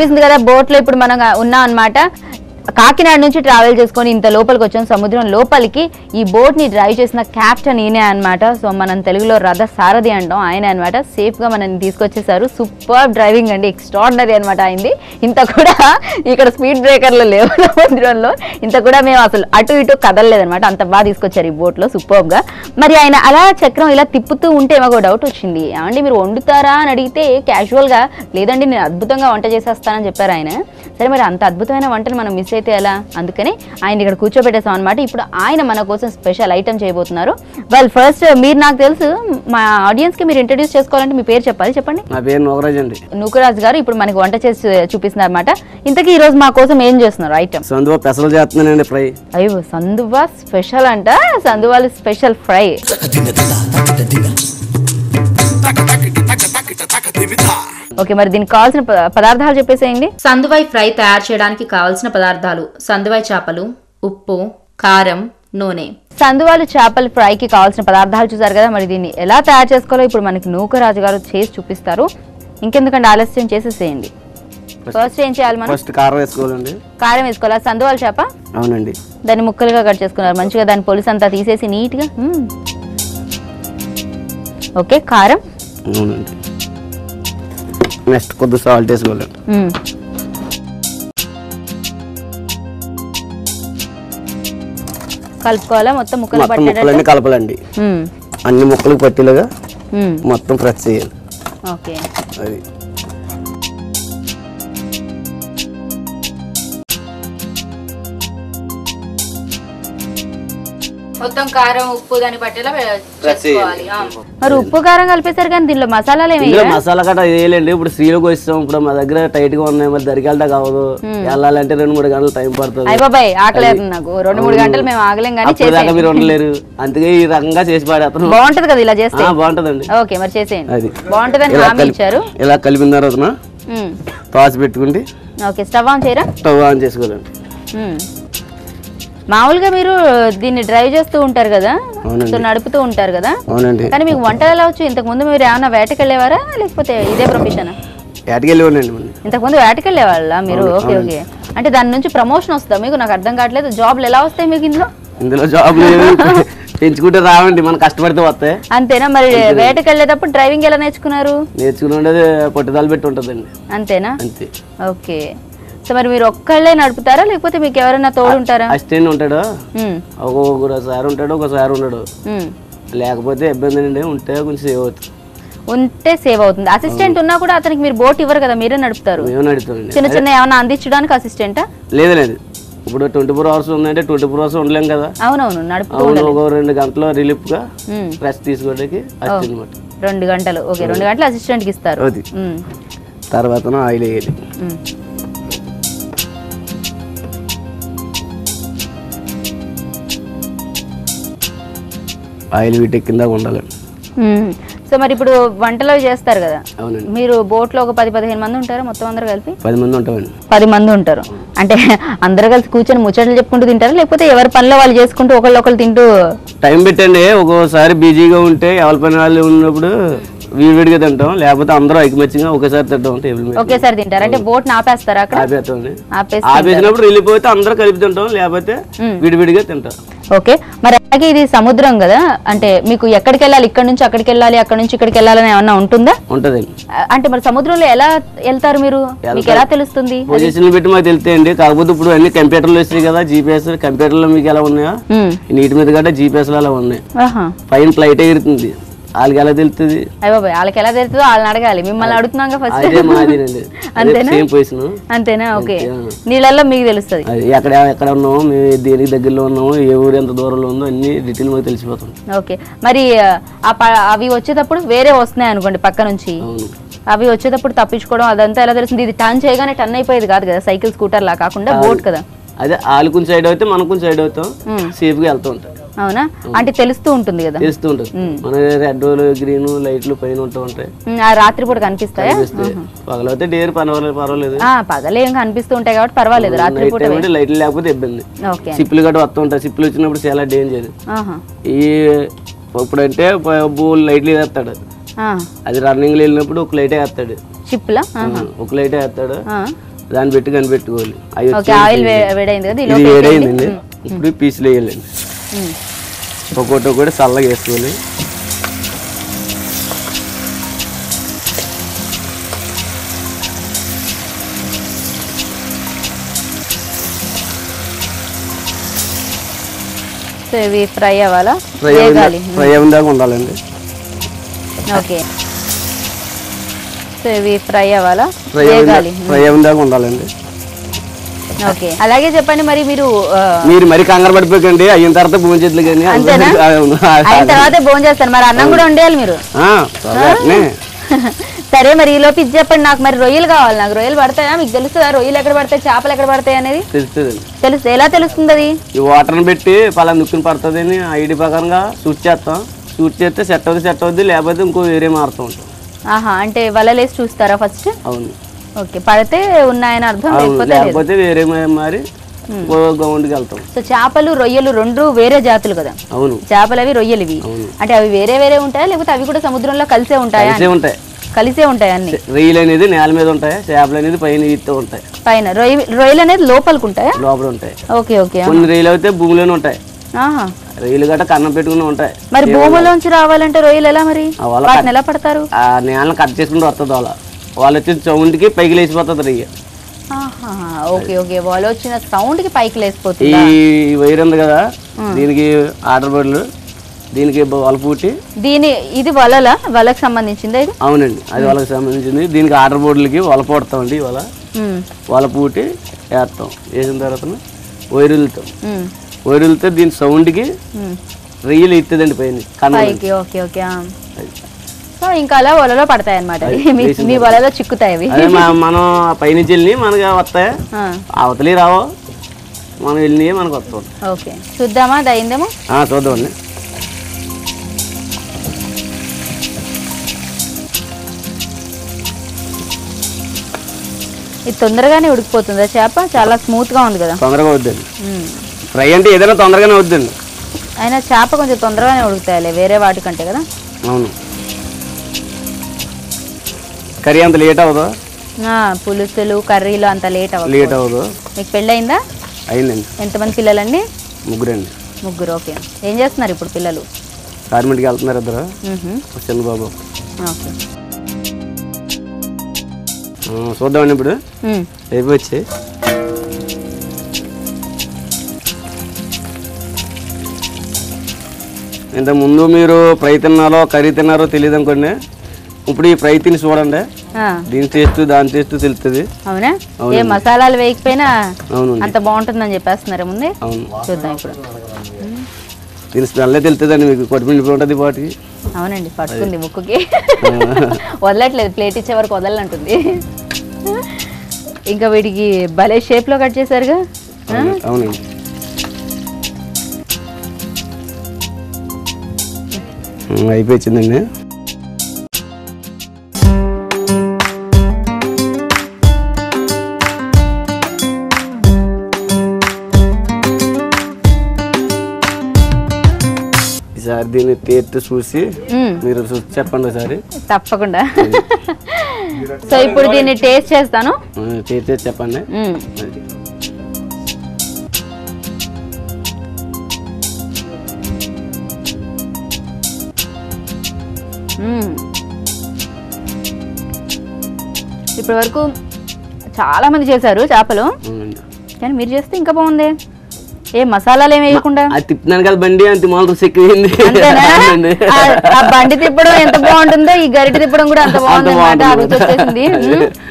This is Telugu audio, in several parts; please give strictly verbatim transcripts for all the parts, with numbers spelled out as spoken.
అనిపిస్తుంది కదా బోట్ లో ఇప్పుడు మనం ఉన్నాం అన్నమాట. కాకినాడ నుంచి ట్రావెల్ చేసుకొని ఇంత లోపలికి వచ్చాం, సముద్రం లోపలికి. ఈ బోట్ని డ్రైవ్ చేసిన క్యాప్టెన్ ఈయనే అనమాట. సో మనం తెలుగులో రథ సారథి అంటాం, ఆయన అనమాట సేఫ్గా మనల్ని తీసుకొచ్చేసారు. సూపర్ డ్రైవింగ్ అండి, ఎక్స్ట్రాడినరీ అనమాట అయింది. ఇంత కూడా ఇక్కడ స్పీడ్ బ్రేకర్లు లేవు సముద్రంలో, ఇంత కూడా మేము అసలు అటు ఇటు కదలలేదనమాట, అంత బాగా తీసుకొచ్చారు ఈ బోట్లో సూపర్గా. మరి ఆయన అలా చక్రం ఇలా తిప్పుతూ ఉంటే ఏమో డౌట్ వచ్చింది, ఏమండి మీరు వండుతారా అని అడిగితే క్యాజువల్గా లేదండి నేను అద్భుతంగా వంట చేసేస్తానని చెప్పారు ఆయన. సరే మరి అంత అద్భుతమైన వంటను మనం మిస్ అయితే ఎలా, అందుకని ఆయన ఇక్కడ కూర్చోబెట్టేసాం అనమాట. ఇప్పుడు ఆయన మన కోసం స్పెషల్ ఐటమ్ చేయబోతున్నారు. వెల్ ఫస్ట్ మీరు నాకు తెలుసు మా ఆడియన్స్ కి మీరు ఇంట్రడ్యూస్ చేసుకోవాలంటే మీ పేరు చెప్పాలి, చెప్పండి. నా పేరు నూకరాజ్ అండి. నూకరాజ్ గారు ఇప్పుడు మనకి వంట చేసి చూపిస్తున్నారు అనమాట. ఇంతకీ ఈ రోజు మా కోసం ఏం చేస్తున్నారు ఐటమ్? సందువ స్పెషల్ చేస్తున్నానండి ఫ్రై. అయ్యో సందువ స్పెషల్ అంట, సందువాల స్పెషల్ ఫ్రై. ఓకే మరి దీనికి కావాల్సిన పదార్థాలు చెప్పేసేయండి. సందువాయి ఫ్రై తయారు చేయడానికి కావాల్సిన పదార్థాలు: సందువాయి చేపలు, ఉప్పు, కారం, నూనె. సందువాలు చేపల ఫ్రైకి కావాల్సిన పదార్థాలు చూసారు కదా, మరి దీన్ని ఎలా తయారు చేసుకోవాలో ఇప్పుడు మనకి నూకరాజు గారు చేసి చూపిస్తారు. ఇంకెందుకంటే ఆలస్యం చేసేసేయండి, ఫస్ట్ ఏం చేయాలి మనం? ఫస్ట్ కారం వేసుకోవాలండి. కారం వేసుకోవాలా సందువాల చేప? అవునండి. దాన్ని ముక్కలుగా కట్ చేసుకున్నారు, మంచిగా దాని పొలుసు అంతా తీసేసి నీట్ గా. ఓకే కారం. నెక్స్ట్ కొద్దిగా సాల్ట్ వేసుకోవాలి. కలుపుకోవాలా మొత్తం ముక్కలు పట్టేటట్టు కలపాలండి, అన్ని ముక్కలు పట్టేలాగా మొత్తం ప్రెస్ చేయాలి. ఓకే అది మొత్తం కారం ఉప్పు దాన్ని పట్టేలా చేసుకోవాలి. మరి ఉప్పు కారం కలిపేసారు కానీ దీనిలో మసాలాలు ఏమేమి? మసాలా కట్ట వేయలేండి, ఇప్పుడు శ్రీలోకి వస్తాం, ఇప్పుడు మా దగ్గర టైట్ గా ఉన్నాయి, మరి దరికి వెళ్ళటా కావదు, వెళ్ళాలంటే రెండు మూడు గంటలు టైం పడుతుంది. అయ్యబాబాయ్ ఆకలేదు నాకు, రెండు మూడు గంటలు మేము ఆగలేం కానీ మీరు ఉండలేరు, అందుకే ఈ రకంగా చేసి పాడేస్తాను. బాగుంటది కదా ఇలా చేస్తే? బాగుంటదండి. ఓకే మరి చేసేయండి, అది బాగుంటదని హామీ ఇచ్చారు. ఇలా కలిపిన తర్వాత తాసి పెట్టుకుంటే ఓకే స్టవ్ ఆన్ చేయరా? స్టవ్ ఆన్ చేసుకోవాలండి. మామూలుగా మీరు దీన్ని డ్రైవ్ చేస్తూ ఉంటారు కదా, నడుపుతూ ఉంటారు కదా, కానీ మీకు వంటలు ఎలా వచ్చు? ఇంతకు ముందు మీరు ఏమైనా వేటకెళ్ళేవారా లేకపోతే ఇదే ప్రొఫెషన్? ఇంతకు ముందు వేటకెళ్ళేవాళ్ళ మీరు? ఓకే ఓకే అంటే దాని నుంచి ప్రమోషన్ వస్తుందా మీకు? నాకు అర్థం కావట్లేదు, జాబ్లు ఎలా వస్తాయి మీకు ఇందులో? ఇందులో జాబ్ పెంచుకుంటే రావండి, మనం కష్టపడితే వస్తాయి అంతేనా? మరి వేటకి వెళ్ళేటప్పుడు డ్రైవింగ్ ఎలా నేర్చుకున్నారు? నేర్చుకునే పట్టుదల పెట్టి ఉంటుందండి అంతేనా? అంతే. ఓకే సో మరి మీరు ఒక్కళ్ళే నడుపుతారా లేకపోతే మీకు ఎవరైనా తోడు ఉంటారా? అసిస్టెంట్ ఉంటాడు, ఒకసారి ఉంటాడు, ఒకసారి ఉండడు, లేకపోతే ఇబ్బంది ఉంటే కొంచెం సేవ్ అవుతుంది. ఉంటే సేవ్ అవుతుంది. అసిస్టెంట్ ఉన్నా కూడా అతనికి మీరు బోట్ ఇవ్వరు కదా, మీరే నడుపుతారు. చిన్న చిన్న ఏమైనా అందించడానికి అసిస్టెంటా? లేదు లేదు, ఇప్పుడు ట్వంటీ ఫోర్ అవర్స్ ఉందంటే ట్వంటీ ఫోర్ అవర్స్ ఉండలేం కదా. అవునవును నడుపు రెండు గంటలు రిలీఫ్ గా రెస్ట్ తీసుకోవడానికి రెండు గంటలు. ఓకే రెండు గంటలు అసిస్టెంట్ కి ఇస్తారు. తర్వాత ఆయిల్ వేయాలి. ఆయిల్ వీటెక్కిందా ఉండాలండి. సో మరి ఇప్పుడు వంటలో చేస్తారు కదా మీరు, బోట్ లో ఒక పది పదిహేను మంది ఉంటారు మొత్తం అందరు కలిపి? పది మంది ఉంటామండి. పది మంది ఉంటారు అంటే అందరు కలిసి కూర్చొని ముచ్చట్లు చెప్పుకుంటూ తింటారు లేకపోతే ఎవరి పనిలో వాళ్ళు చేసుకుంటూ ఒకళ్ళు ఒకళ్ళు తింటూ టైం పెట్టండి? ఒక్కోసారి బిజీగా ఉంటే ఎవరి పని వాళ్ళు ఉన్నప్పుడు విడివిడిగా తింటాం, లేకపోతే అందరూ ఐకమత్యంగా ఒకేసారి తింటాం. టేబుల్ మీద ఒకేసారి తింటారు అంటే బోట్ ఆపేస్తారా? ఆపేస్తామండి. ఆపేసినప్పుడు వెళ్ళిపోతే అందరూ కలిపి తింటాం, లేకపోతే విడివిడిగా తింటాం. ఓకే మరి అలాగే ఇది సముద్రం కదా, అంటే మీకు ఎక్కడికి వెళ్ళాలి, ఇక్కడ నుంచి అక్కడికి వెళ్ళాలి, అక్కడ నుంచి ఇక్కడికి వెళ్ళాలని ఏమన్నా ఉంటుందా? ఉంటది. అంటే మరి సముద్రంలో ఎలా వెళ్తారు మీరు, మీకు ఎలా తెలుస్తుంది? పొజిషన్ పెట్టి మాకు తెలుస్తాయండి, కాకపోతే ఇప్పుడు అన్ని కంప్యూటర్లు వచ్చాయి కదా, జీపీఎస్ కంప్యూటర్ లో మీకు ఎలా ఉన్నాయో నీటి మీద గట్ట జీపీఎస్ లో అలా ఉన్నాయి. పైన ఫ్లైట్ ఎగురుతుంది, వాళ్ళకి ఎలా తెలుస్తుంది? అయ్యో వాళ్ళకి ఎలా తెలుస్తుందో వాళ్ళని అడగాలి, మిమ్మల్ని అడుగుతున్నాం ఫస్ట్ అంతేనా? ఓకే నీళ్ళల్లో మీకు తెలుస్తుంది ఎక్కడ ఎక్కడ ఉన్నాము, మేము దేనికి దగ్గరలో ఉన్నాము, ఏ ఊరు ఎంత దూరంలో ఉందో అన్ని డీటెయిల్ మాకు తెలిసిపోతుంది. ఓకే మరి అవి వచ్చేటప్పుడు వేరే వస్తున్నాయి అనుకోండి పక్క నుంచి, అవి వచ్చేటప్పుడు తప్పించుకోవడం అదంతా ఎలా తెలుస్తుంది? ఇది టర్న్ చేయగానే టర్న్ అయిపోయేది కాదు కదా, సైకిల్ స్కూటర్ లా కాకుండా బోట్ కదా. అదే వాళ్ళు కొంచెం సైడ్ అవుతాయి, మనం కొంచెం సైడ్ అవుతాం, సేఫ్ గా వెళ్తూ ఉంటాం. అవునా అంటే తెలుస్తూ ఉంటుంది కదా? తెలుస్తూ ఉంటుంది, మన రెడ్ గ్రీన్ లైట్లు పైన ఉంటా ఉంటాయి. ఆ రాత్రి పూట కనిపిస్తాయి, పగలైతే డేర్ పర్వాలేదు పర్వాలేదు, పగలేం కనిపిస్తూ ఉంటాయి కాబట్టి పర్వాలేదు, రాత్రి పూట లైట్లు లేకపోతే ఇబ్బంది. సిప్పులు గట్ట వస్తూ ఉంటాయి, సిప్పులు వచ్చినప్పుడు చాలా డేంజర్. ఈ ఇప్పుడంటే బోల్ లైట్లు వేస్తాడు, అది రన్నింగ్ వెళ్ళినప్పుడు ఒక లైటే వేస్తాడు, షిప్ లో ఒక లైటే వేస్తాడు, దాని పెట్టి కని పెట్టుకోవాలి. ఓకే ఆయిల్ వేడైంది కదా, ఇది వేడైంది. ఇప్పుడు పీసులు వేయాలండి, ఒక్కొక్కటి ఒకటి చల్లగా వేసుకోవాలి. సో ఇవి ఫ్రై అవ్వాలా? ఫ్రై ఫ్రై అయిన దాకా ఉండాలండి. ఓకే సో ఇవి ఫ్రై అవ్వాలా? ఫ్రై ఫ్రై అయిన దాకా ఉండాలండి. ఓకే అలాగే చెప్పండి. మరి మీరు మీరు మరి కంగారు పడిపోకండి, అయిన తర్వాత భోజనం చేతులు కానీ అయిన తర్వాత భోజనం చేస్తాను. మరి అన్నం కూడా వండేయాలి మీరు. సరే మరి ఈలోపు ఇది చెప్పండి, నాకు మరి రొయ్యలు కావాలి. నాకు రొయ్యలు పడతాయా? మీకు తెలుస్తుందా రొయ్యలు ఎక్కడ పడతాయి, చేపలు ఎక్కడ పడతాయి అనేది? తెలుసు. ఎలా తెలుస్తుంది అది? ఈ వాటర్ పెట్టి పలా నుక్కుని పడుతుంది అని ఐడి ప్రకారంగా షూట్ చేస్తాం. షూట్ చేస్తే సెట్ అవుతుంది, సెట్ అవుతుంది లేకపోతే ఇంకో వేరే మారుతూ ఉంటాం. ఆహా, అంటే వలలేసి చూస్తారా ఫస్ట్? అవును. ఓకే, పడితే ఉన్నాయని అర్థం, లేకపోతే వేరే మరి సో చేపలు రొయ్యలు రెండు వేరే జాతులు కదా? అవును. చేపలు అవి, రొయ్యలు ఇవి. అంటే అవి వేరే వేరే ఉంటాయా లేకపోతే అవి కూడా సముద్రంలో కలిసే ఉంటాయా? ఉంటాయి, కలిసే ఉంటాయి అన్ని. రొయ్యలు అనేది నేల మీద ఉంటాయి, చేపలు అనేది పైన ఈతూ ఉంటాయి. పైన రొయ్యలు అనేది లోపలికి ఉంటాయా? లోపల ఉంటాయి. Okay okay. కొన్ని రొయ్యలు అయితే భూమిలోనే ఉంటాయి, రొయ్యలు గట్ట కన్నం పెట్టుకుని ఉంటాయి. మరి భూమిలోంచి రావాలంటే రొయ్యలు ఎలా మరి ఎలా పడతారు? ఆ నేలను కట్ చేసుకుంటూ వస్తుంది, అలా వాళ్ళు వచ్చిన సౌండ్కి పైకి లేచిపోతుంది రొయ్య. ఓకే ఓకే, వాళ్ళు వచ్చిన సౌండ్కి పైకి లేచిపోతుంది. ఈ వైర్ ఉంది కదా, దీనికి ఆర్డర్ బడులు, దీనికి వల పూటి, దీని ఇది వలలా, వలకు సంబంధించింది ఇది? అవునండి, అది వలకు సంబంధించింది. దీనికి ఆర్డర్ బోర్డులకి వల పోడతాం అండి, వల వల పూటి వేస్తాం. వేసిన తర్వాత వైరులతో వైరులతో దీని సౌండ్కి రొయ్యలు ఇస్తుందండి పైన కన్నం. Okay okay. సో ఇంకా అలా వలలో పడతాయి అన్నమాట, మీ వలలో చిక్కుతాయి అవి. మనం పైనుంచి వెళ్ళి మనకి వస్తాయి, అవతలి రావు, మనం వెళ్ళి మనకు వస్తాం. ఓకే చూద్దామా అది అయిందేమో? చూద్దామండి. ఇది తొందరగానే ఉడికిపోతుందా చేప? చాలా స్మూత్ గా ఉంది కదా. తొందరగా వద్దండి ఫ్రై అంటే, ఏదైనా తొందరగానే వద్దండి. అయినా చేప కొంచెం తొందరగానే ఉడుకుతాయిలే వేరే వాటికంటే కదా. అవును, కర్రీ అంత లేట్ అవ్వదు, పులుసులు కర్రీలు అంత లేట్ అవ్వదు. లేట్ అవ్వదు. మీకు పెళ్ళి అయిందా? అయిందండి. ఎంతమంది పిల్లలండి? ముగ్గురు అండి. ముగ్గురు. ఓకే, ఏం చేస్తున్నారు ఇప్పుడు పిల్లలు? గార్మెంట్కి వెళ్తున్నారు ఇద్దరు, చిన్న బాబు. ఓకే చూద్దామండి ఇప్పుడు అయిపోవచ్చు. ఇంత ముందు మీరు ఫ్రై తిన్నారో కర్రీ తిన్నారో తెలియదు అనుకోండి, ఇప్పుడు ఈ ఫ్రై తిని చూడండి, దీని టేస్ట్ దాని టేస్ట్ తెలుస్తుంది. అవునా? ఏ మసాలాలు వేయకపోయినా అంత బాగుంటుందని చెప్పేస్తున్నారు ముందే. అవును, చూద్దాం ఇప్పుడు. దీని స్మెల్ తెలుస్తుందండి మీకు, కొట్టుమిండి ఉంటుంది వాటికి. అవునండి, పట్టుకుంది ముక్కుకి, వదలట్లేదు, ప్లేట్ ఇచ్చే వరకు వదలంటుంది. ఇంకా వీటికి భలే షేప్లో కట్ చేశారుగా. అవునండి, అయిపోయిందండి. దీన్ని టేస్ట్ చూసి మీరు చెప్పండి ఒకసారి. తప్పకుండా. సో ఇప్పుడు దీన్ని టేస్ట్ చేస్తాను, టేస్ట్ చేసి చెప్పండి. ఇప్పటి వరకు చాలా మంది చేశారు చేపలు, కానీ మీరు చేస్తే ఇంకా బాగుంది. ఏ మసాలాలు ఏమి వేయకుండా తిప్పుతున్నాను కదా బండి, అంత మాత్రం ఎక్కువైంది. ఆ బండి తిప్పడం ఎంత బాగుంటుందో ఈ గరిట తిప్పడం కూడా అంత బాగుంటుంది.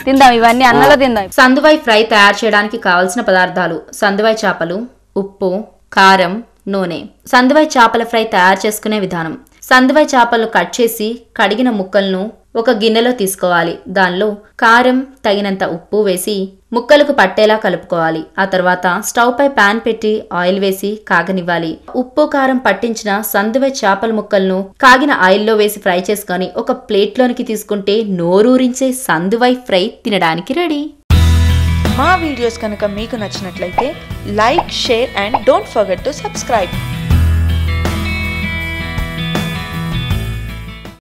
తిందాం ఇవన్నీ, అన్నలో తిందాం. సందువై ఫ్రై తయారు చేయడానికి కావలసిన పదార్థాలు: సందువై చేపలు, ఉప్పు, కారం, నూనె. సందువై చేపల ఫ్రై తయారు చేసుకునే విధానం: సందువై చేపలను కట్ చేసి కడిగిన ముక్కలను ఒక గిన్నెలో తీసుకోవాలి. దానిలో కారం, తగినంత ఉప్పు వేసి ముక్కలకు పట్టేలా కలుపుకోవాలి. ఆ తర్వాత స్టవ్ పై ప్యాన్ పెట్టి ఆయిల్ వేసి కాగనివ్వాలి. ఉప్పు కారం పట్టించిన సందువై చేపల ముక్కలను కాగిన ఆయిల్లో వేసి ఫ్రై చేసుకొని ఒక ప్లేట్లోనికి తీసుకుంటే నోరూరించే సందువై ఫ్రై తినడానికి రెడీ. మా వీడియోస్ కనుక మీకు నచ్చినట్లయితే like, share and don't forget to subscribe.